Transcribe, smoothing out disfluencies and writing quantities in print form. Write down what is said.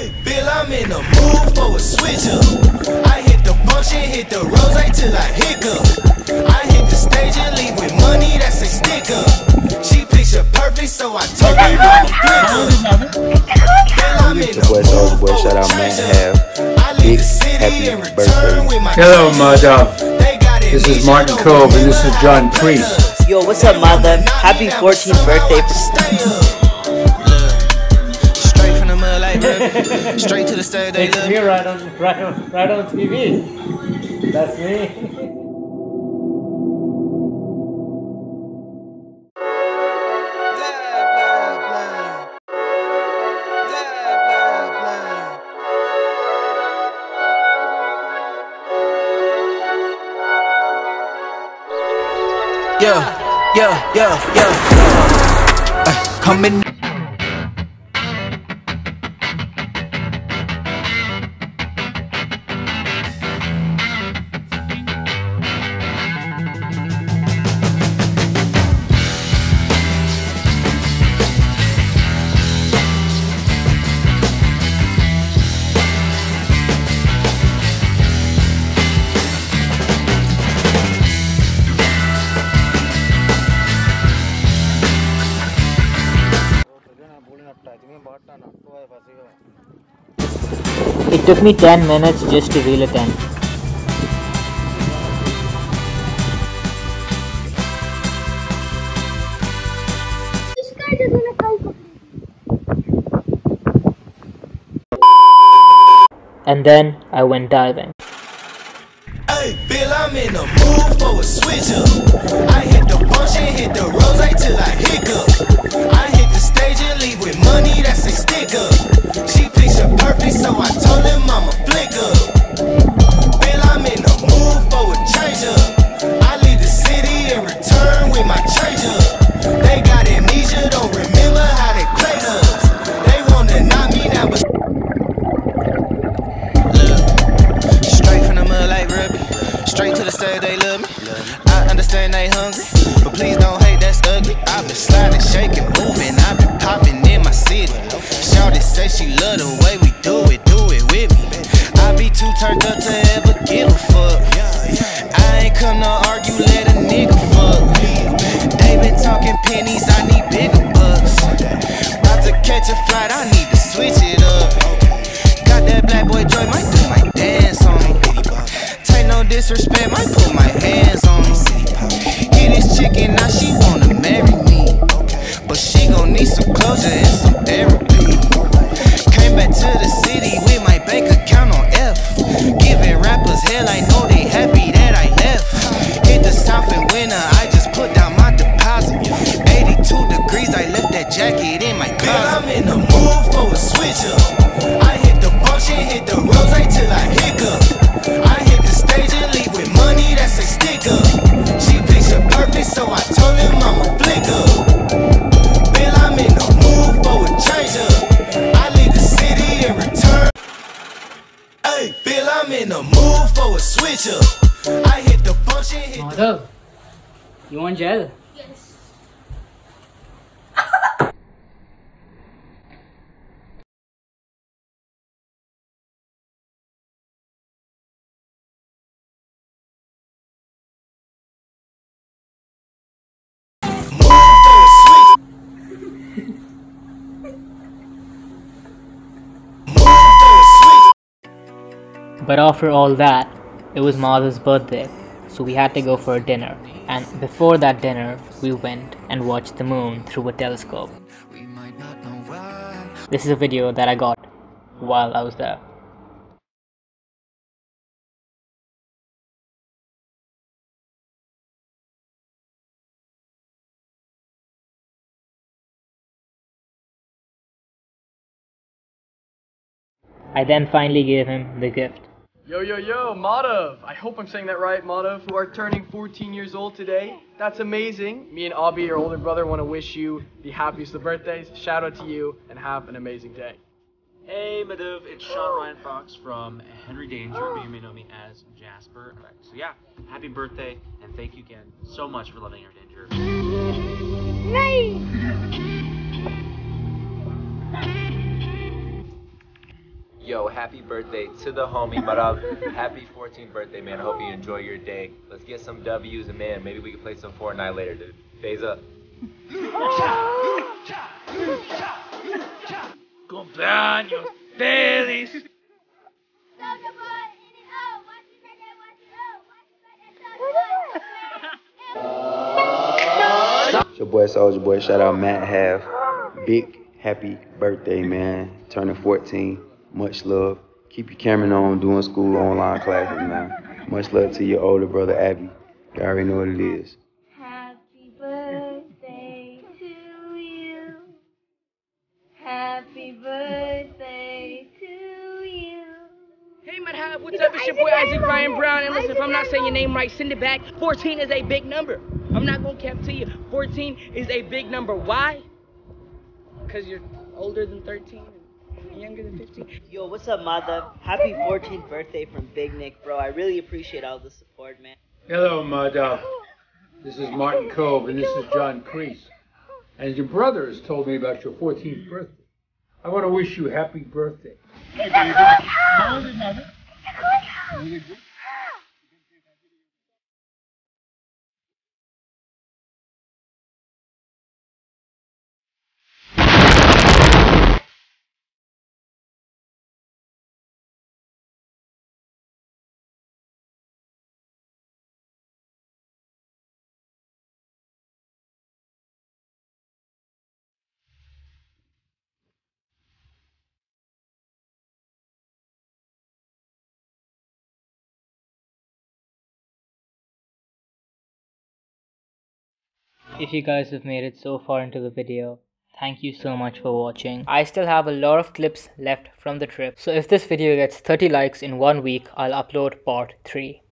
Hey, Bill, I'm in the mood for a switcher. I hit the bunch and hit the rose till I hiccup. I hit the stage and leave with money that's a sticker. She picture perfect, so I took her on a flicker. Hello, Madhav. This is Martin Kove and this is John Priest. Yo, what's up, Madhav? Happy 14th birthday. Straight to the stage. They look me right on TV. That's me. Yeah. Come in. It took me 10 minutes just to reel it in. And then I went diving. Hey, Bill, I'm in the mood for a switcher. I hit the bunch and hit the rose till I hiccup. I hit the stage and leave with money that's a sticker. She picture perfect, so I told him I'm a flicker. Bill, I'm in the mood for a changer. I leave the city and return with my changer. They got amnesia, don't remember how they played us. They wanna knock me down, but look, straight from the mud like rubber. Straight to the stage, they love me. I understand they hungry, but please don't hate, that's ugly. I've been sliding, shaking, moving, I've been popping in my city. Shawty say she love the way we do it with me. I be too turned up to ever give a fuck. I ain't come to argue, let a nigga fuck. They been talking pennies, I need bigger bucks. About to catch a flight, I need to switch it up. Got that black boy joy, might do my dance on me. Take no disrespect, might put my hands on me. Hit this chicken, now she wanna marry me. But she gon' need some closure and some therapy. Back to the city with my bank account on F. Giving rappers hell, I know they happy that I left. Hit the south in winter, I just put down my deposit. 82 degrees, I left that jacket in my closet. Bill, I'm in the mood for a switcher. I hit the bunch and hit the rose till I hiccup. I hit the stage and leave with money that's a sticker. She picture perfect, so I told him I'm a flicker. Bill, I'm in the mood for a changer. Bill, I'm in the mood for a switcher. I hit the bunch and hit Madhav, you want gel? Yes. But after all that, it was Madhav's birthday, so we had to go for a dinner. And before that dinner, we went and watched the moon through a telescope. This is a video that I got while I was there. I then finally gave him the gift. Yo, Madhav! I hope I'm saying that right, Madhav, who are turning 14 years old today. That's amazing. Me and Abhi, your older brother, want to wish you the happiest of birthdays. Shout out to you, and have an amazing day. Hey, Madhav, it's Sean Ryan Fox from Henry Danger, but you may know me as Jasper. All right, so yeah, happy birthday, and thank you again so much for loving our Danger. Nice! Yo, happy birthday to the homie, Madhav. Happy 14th birthday, man. I hope you enjoy your day. Let's get some W's, and man, maybe we can play some Fortnite later, dude. Phase up. Cumpleaños feliz. Soulja Boy, in it all. Watch your birthday, watch it all. Watch your birthday, Soulja Boy. It's your boy, Soulja Boy. Shout out Madhav. Big happy birthday, man. Turning 14. Much love. Keep your camera on doing school online classes, man. Much love to your older brother, Abby. You already know what it is. Happy birthday to you. Happy birthday to you. Hey, Madhav, what's up? It's your boy, Isaac Ryan Brown. And listen, if I'm not saying your name right, send it back. 14 is a big number. I'm not going to cap to you. 14 is a big number. Why? Because you're older than 13. Younger than 15. Yo, what's up, Madhav? Happy 14th birthday from Big Nick, bro. I really appreciate all the support, man. Hello, Madhav. This is Martin Kove, and this is John Kreese. And your brother has told me about your 14th birthday. I want to wish you happy birthday. If you guys have made it so far into the video, thank you so much for watching. I still have a lot of clips left from the trip, so if this video gets 30 likes in 1 week, I'll upload part 3.